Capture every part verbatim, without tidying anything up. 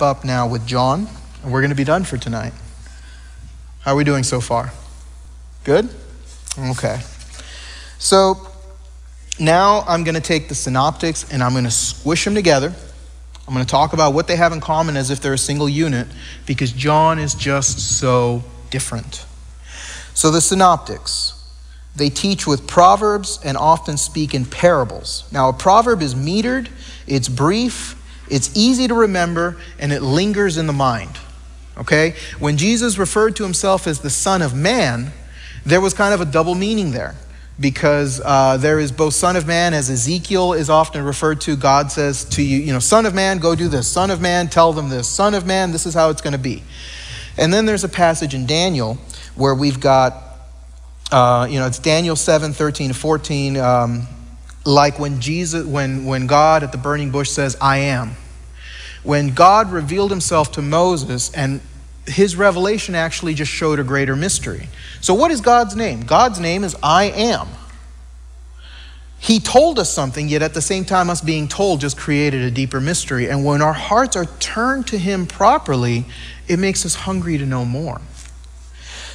Up now with John, and we're going to be done for tonight. How are we doing so far? Good? Okay. So now I'm going to take the synoptics and I'm going to squish them together. I'm going to talk about what they have in common as if they're a single unit, because John is just so different. So the synoptics, they teach with proverbs and often speak in parables. Now, a proverb is metered, it's brief, it's easy to remember, and it lingers in the mind, okay? When Jesus referred to himself as the Son of Man, there was kind of a double meaning there, because uh, there is both Son of Man, as Ezekiel is often referred to. God says to you, you know, Son of Man, go do this. Son of Man, tell them this. Son of Man, this is how it's going to be. And then there's a passage in Daniel where we've got, uh, you know, it's Daniel seven, thirteen to fourteen, um, like when Jesus, when, when God at the burning bush says, I am. When God revealed himself to Moses, and his revelation actually just showed a greater mystery. So what is God's name? God's name is I am. He told us something, yet at the same time us being told just created a deeper mystery. And when our hearts are turned to him properly, it makes us hungry to know more.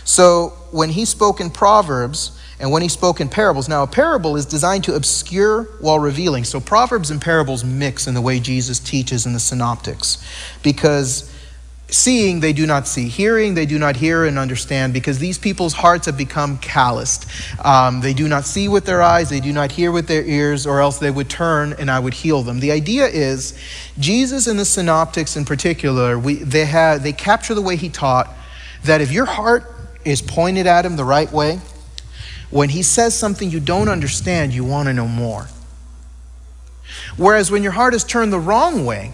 So when he spoke in proverbs, and when he spoke in parables. Now, a parable is designed to obscure while revealing. So proverbs and parables mix in the way Jesus teaches in the synoptics. Because seeing, they do not see. Hearing, they do not hear and understand. Because these people's hearts have become calloused. Um, they do not see with their eyes. They do not hear with their ears. Or else they would turn and I would heal them. The idea is, Jesus and the synoptics in particular, we, they, have, they capture the way he taught. That if your heart is pointed at him the right way, when he says something you don't understand, you want to know more. Whereas when your heart is turned the wrong way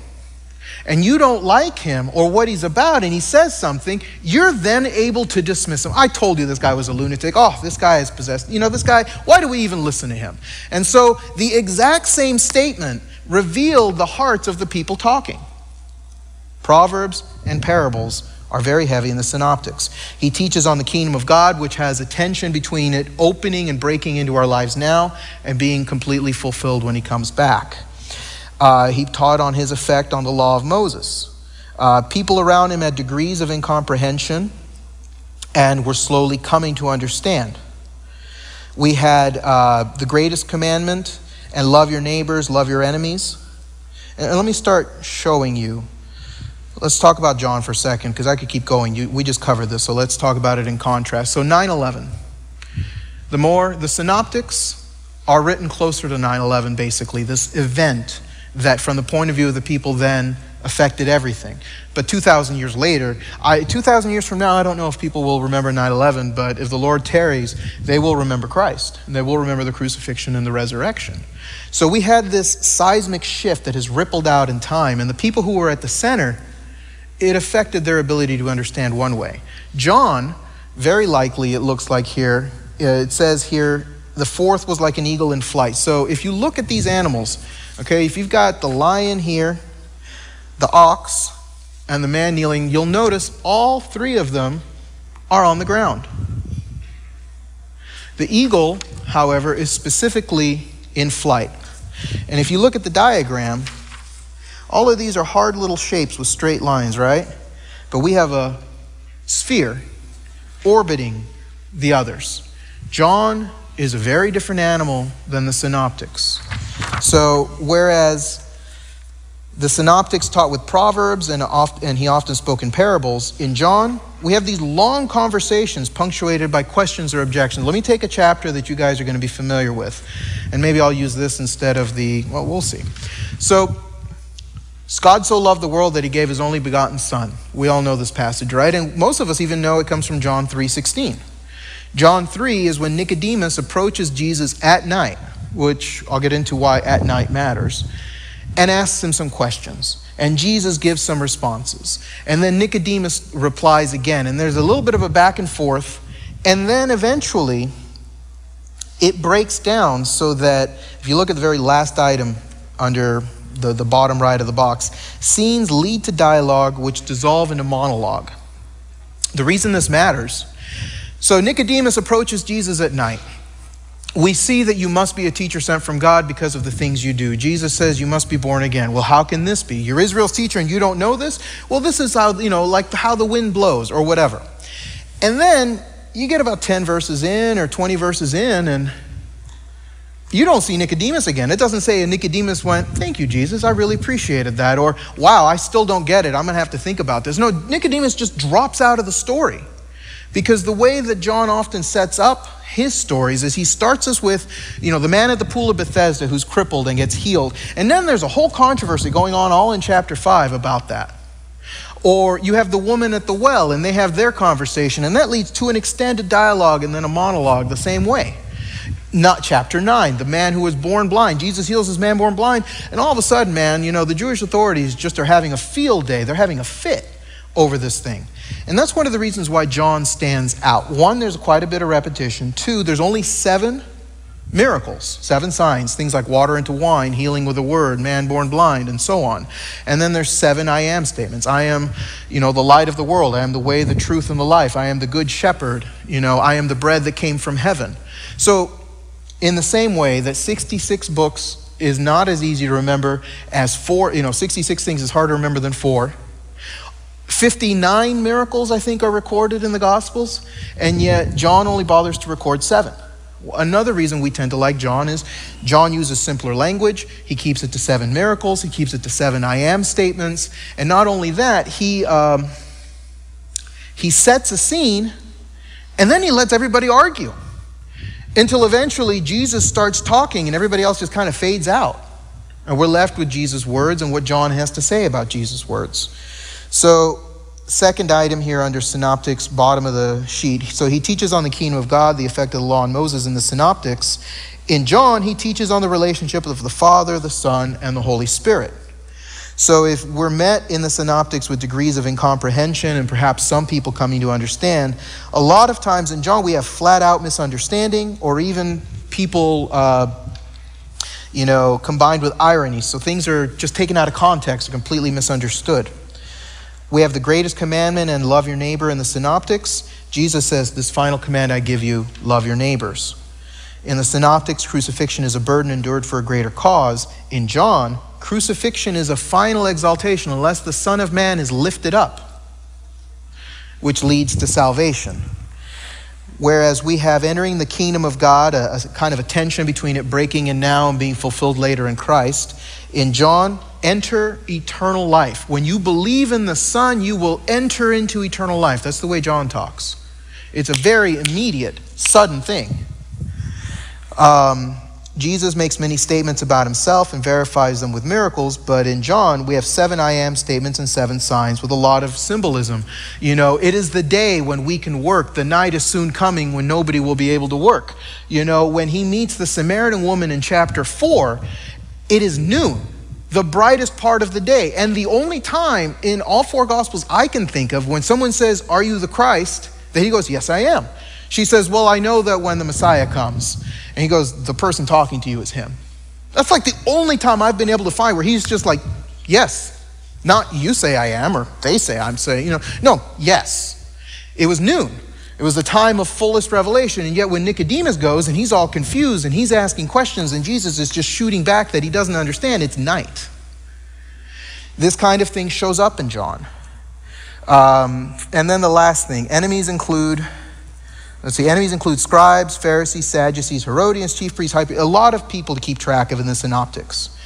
and you don't like him or what he's about and he says something, you're then able to dismiss him. I told you this guy was a lunatic. Oh, this guy is possessed. You know, this guy, why do we even listen to him? And so the exact same statement revealed the hearts of the people talking. Proverbs and parables are very heavy in the synoptics. He teaches on the kingdom of God, which has a tension between it opening and breaking into our lives now and being completely fulfilled when he comes back. Uh, he taught on his effect on the law of Moses. Uh, people around him had degrees of incomprehension and were slowly coming to understand. We had uh, the greatest commandment, and love your neighbors, love your enemies. And let me start showing you. Let's talk about John for a second, because I could keep going. You, we just covered this, so let's talk about it in contrast. So nine eleven. The more, the synoptics are written closer to nine eleven, basically. This event that, from the point of view of the people then, affected everything. But two thousand years later, I, two thousand years from now, I don't know if people will remember nine eleven, but if the Lord tarries, they will remember Christ. And they will remember the crucifixion and the resurrection. So we had this seismic shift that has rippled out in time, and the people who were at the center, it affected their ability to understand one way. John, very likely, it looks like here, it says here, the fourth was like an eagle in flight. So if you look at these animals, okay, if you've got the lion here, the ox, and the man kneeling, you'll notice all three of them are on the ground. The eagle, however, is specifically in flight. And if you look at the diagram, all of these are hard little shapes with straight lines, right? But we have a sphere orbiting the others. John is a very different animal than the synoptics. So whereas the synoptics taught with proverbs and, oft, and he often spoke in parables, in John, we have these long conversations punctuated by questions or objections. Let me take a chapter that you guys are going to be familiar with. And maybe I'll use this instead of the, well, we'll see. So, God so loved the world that he gave his only begotten son. We all know this passage, right? And most of us even know it comes from John three sixteen. John three is when Nicodemus approaches Jesus at night, which I'll get into why at night matters, and asks him some questions. And Jesus gives some responses. And then Nicodemus replies again. And there's a little bit of a back and forth. And then eventually, it breaks down so that, if you look at the very last item under The, the bottom right of the box, scenes lead to dialogue which dissolve into monologue. The reason this matters, so Nicodemus approaches Jesus at night. we see that you must be a teacher sent from God because of the things you do. Jesus says you must be born again. Well, how can this be? You're Israel's teacher and you don't know this? Well, this is how, you know, like how the wind blows or whatever. And then you get about ten verses in or twenty verses in and you don't see Nicodemus again. It doesn't say Nicodemus went, thank you, Jesus, I really appreciated that. Or, wow, I still don't get it. I'm going to have to think about this. No, Nicodemus just drops out of the story. Because the way that John often sets up his stories is he starts us with, you know, the man at the pool of Bethesda who's crippled and gets healed. And then there's a whole controversy going on all in chapter five about that. Or you have the woman at the well and they have their conversation and that leads to an extended dialogue and then a monologue the same way. Not chapter nine, the man who was born blind. Jesus heals this man born blind. And all of a sudden, man, you know, the Jewish authorities just are having a field day. They're having a fit over this thing. And that's one of the reasons why John stands out. One, there's quite a bit of repetition. Two, there's only seven miracles, seven signs, things like water into wine, healing with a word, man born blind, and so on. And then there's seven I am statements. I am, you know, the light of the world. I am the way, the truth, and the life. I am the good shepherd. You know, I am the bread that came from heaven. So in the same way that sixty-six books is not as easy to remember as four, you know, sixty-six things is harder to remember than four. fifty-nine miracles, I think, are recorded in the Gospels, and yet John only bothers to record seven. Another reason we tend to like John is John uses simpler language. He keeps it to seven miracles. He keeps it to seven I am statements. And not only that, he, um, he sets a scene, and then he lets everybody argue until eventually Jesus starts talking, and everybody else just kind of fades out. And we're left with Jesus' words and what John has to say about Jesus' words. So, second item here under Synoptics, bottom of the sheet. So he teaches on the kingdom of God, the effect of the law on Moses in the Synoptics. In John, he teaches on the relationship of the Father, the Son, and the Holy Spirit. So if we're met in the Synoptics with degrees of incomprehension and perhaps some people coming to understand, a lot of times in John we have flat-out misunderstanding or even people... Uh, you know, combined with irony. So things are just taken out of context, completely misunderstood. We have the greatest commandment and love your neighbor in the Synoptics. Jesus says, this final command I give you, love your neighbors. In the Synoptics, crucifixion is a burden endured for a greater cause. In John, crucifixion is a final exaltation unless the Son of Man is lifted up, which leads to salvation. Whereas we have entering the kingdom of God, a, a kind of a tension between it breaking in now and being fulfilled later in Christ. In John, enter eternal life. When you believe in the Son, you will enter into eternal life. That's the way John talks. It's a very immediate, sudden thing. Um, Jesus makes many statements about himself and verifies them with miracles, but in John, we have seven I am statements and seven signs with a lot of symbolism. You know, it is the day when we can work. The night is soon coming when nobody will be able to work. You know, when he meets the Samaritan woman in chapter four, it is noon, the brightest part of the day. And the only time in all four Gospels I can think of when someone says, are you the Christ? That he goes, yes, I am. She says, well, I know that when the Messiah comes. And he goes, the person talking to you is him. That's like the only time I've been able to find where he's just like, yes. Not you say I am or they say I'm saying, you know. No, yes. It was noon. It was the time of fullest revelation. And yet when Nicodemus goes and he's all confused and he's asking questions and Jesus is just shooting back that he doesn't understand, it's night. This kind of thing shows up in John. Um, and then the last thing, enemies include... Let's see, enemies include scribes, Pharisees, Sadducees, Herodians, chief priests, high priests, a lot of people to keep track of in the Synoptics.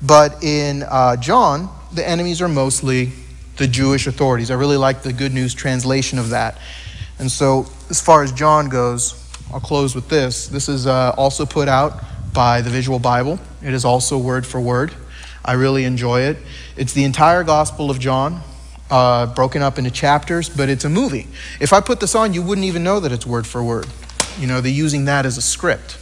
But in uh, John, the enemies are mostly the Jewish authorities. I really like the Good News translation of that. And so as far as John goes, I'll close with this. This is uh, also put out by the Visual Bible. It is also word for word. I really enjoy it. It's the entire Gospel of John. Uh, broken up into chapters, but it's a movie. If I put this on, you wouldn't even know that it's word for word. You know, they're using that as a script.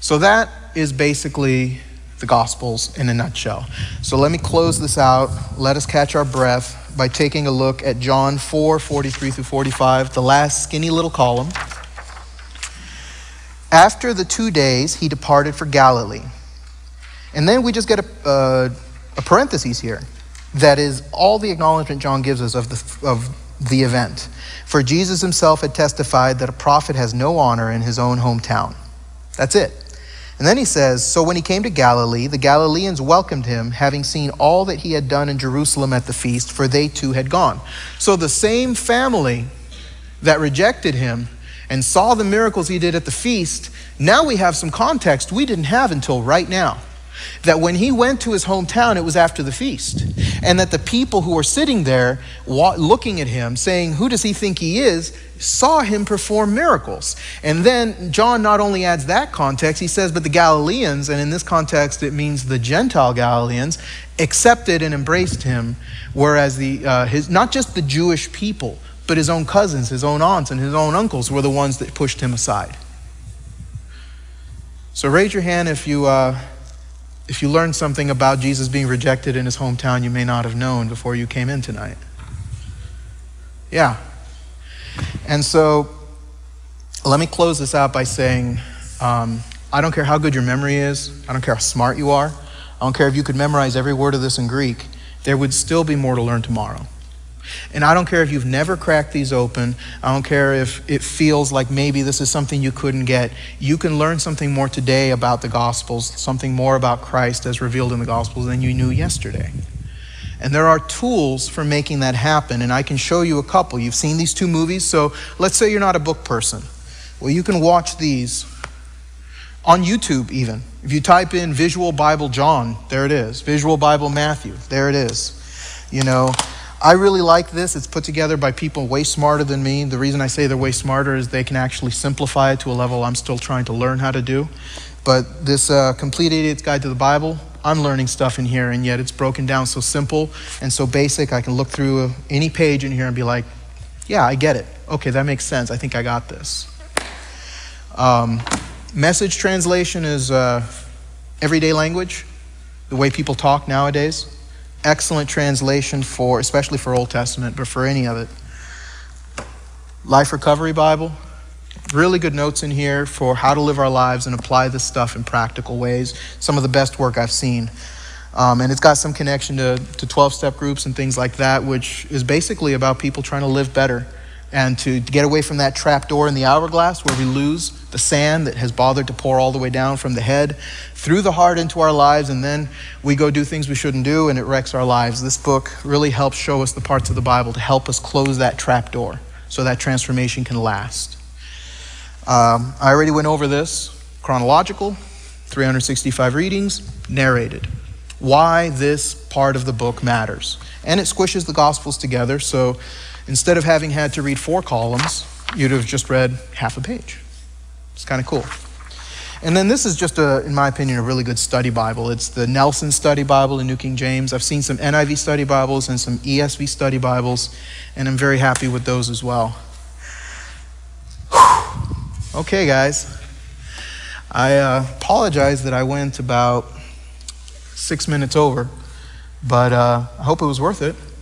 So that is basically the Gospels in a nutshell. So let me close this out. Let us catch our breath by taking a look at John four, forty-three through forty-five, the last skinny little column. After the two days, he departed for Galilee. And then we just get a, uh, a parenthesis here. That is all the acknowledgement John gives us of the, of the event. For Jesus himself had testified that a prophet has no honor in his own hometown. That's it. And then he says, so when he came to Galilee, the Galileans welcomed him, having seen all that he had done in Jerusalem at the feast, for they too had gone. So the same family that rejected him and saw the miracles he did at the feast, now we have some context we didn't have until right now. That when he went to his hometown, it was after the feast. And that the people who were sitting there looking at him, saying, who does he think he is, saw him perform miracles. And then John not only adds that context, he says, but the Galileans, and in this context it means the Gentile Galileans, accepted and embraced him, whereas the uh, his, not just the Jewish people, but his own cousins, his own aunts, and his own uncles were the ones that pushed him aside. So raise your hand if you... Uh, If you learned something about Jesus being rejected in his hometown you may not have known before you came in tonight. Yeah. And so let me close this out by saying, um, I don't care how good your memory is. I don't care how smart you are. I don't care if you could memorize every word of this in Greek. There would still be more to learn tomorrow. And I don't care if you've never cracked these open. I don't care if it feels like maybe this is something you couldn't get. You can learn something more today about the Gospels, something more about Christ as revealed in the Gospels than you knew yesterday. And there are tools for making that happen, and I can show you a couple. You've seen these two movies, so let's say you're not a book person. Well, you can watch these on YouTube even. If you type in Visual Bible John, there it is. Visual Bible Matthew, there it is. You know... I really like this. It's put together by people way smarter than me. The reason I say they're way smarter is they can actually simplify it to a level I'm still trying to learn how to do. But this uh, Complete Idiot's Guide to the Bible, I'm learning stuff in here, and yet it's broken down so simple and so basic. I can look through any page in here and be like, yeah, I get it. Okay, that makes sense. I think I got this. Um, message translation is uh, everyday language, the way people talk nowadays. Excellent translation for, especially for Old Testament, but for any of it. Life Recovery Bible, really good notes in here for how to live our lives and apply this stuff in practical ways. Some of the best work I've seen. Um, and it's got some connection to twelve-step groups and things like that, which is basically about people trying to live better and to, to get away from that trap door in the hourglass where we lose the sand that has bothered to pour all the way down from the head through the heart into our lives, and then we go do things we shouldn't do and it wrecks our lives. This book really helps show us the parts of the Bible to help us close that trap door so that transformation can last. Um, I already went over this. Chronological, three hundred sixty-five readings, narrated. Why this part of the book matters. And it squishes the Gospels together, so instead of having had to read four columns, you'd have just read half a page. It's kind of cool. And then this is just, a, in my opinion, a really good study Bible. It's the Nelson Study Bible in New King James. I've seen some N I V study Bibles and some E S V study Bibles, and I'm very happy with those as well. Whew. Okay, guys. I uh, apologize that I went about six minutes over, but uh, I hope it was worth it.